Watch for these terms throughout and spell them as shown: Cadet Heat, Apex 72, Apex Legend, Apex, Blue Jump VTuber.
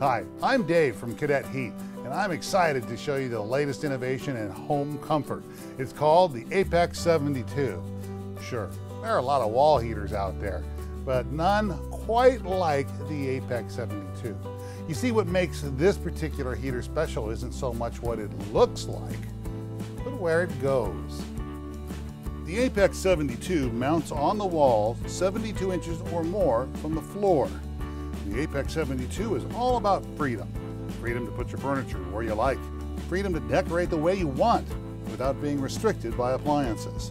Hi, I'm Dave from Cadet Heat, and I'm excited to show you the latest innovation in home comfort. It's called the Apex 72. Sure, there are a lot of wall heaters out there, but none quite like the Apex 72. You see, what makes this particular heater special isn't so much what it looks like, but where it goes. The Apex 72 mounts on the wall 72 inches or more from the floor. The Apex 72 is all about freedom. Freedom to put your furniture where you like. Freedom to decorate the way you want without being restricted by appliances.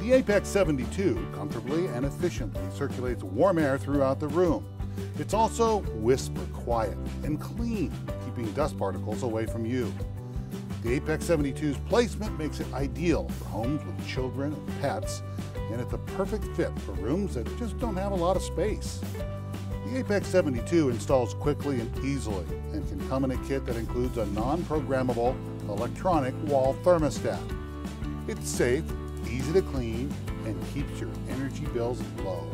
The Apex 72 comfortably and efficiently circulates warm air throughout the room. It's also whisper quiet and clean, keeping dust particles away from you. The Apex 72's placement makes it ideal for homes with children and pets, and it's a perfect fit for rooms that just don't have a lot of space. The Apex 72 installs quickly and easily and can come in a kit that includes a non-programmable electronic wall thermostat. It's safe, easy to clean, and keeps your energy bills low.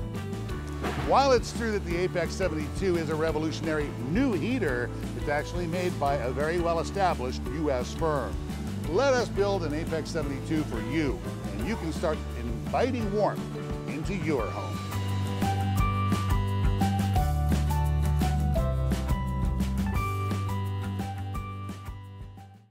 While it's true that the Apex 72 is a revolutionary new heater, it's actually made by a very well-established U.S. firm. Let us build an Apex 72 for you, and you can start inviting warmth into your home.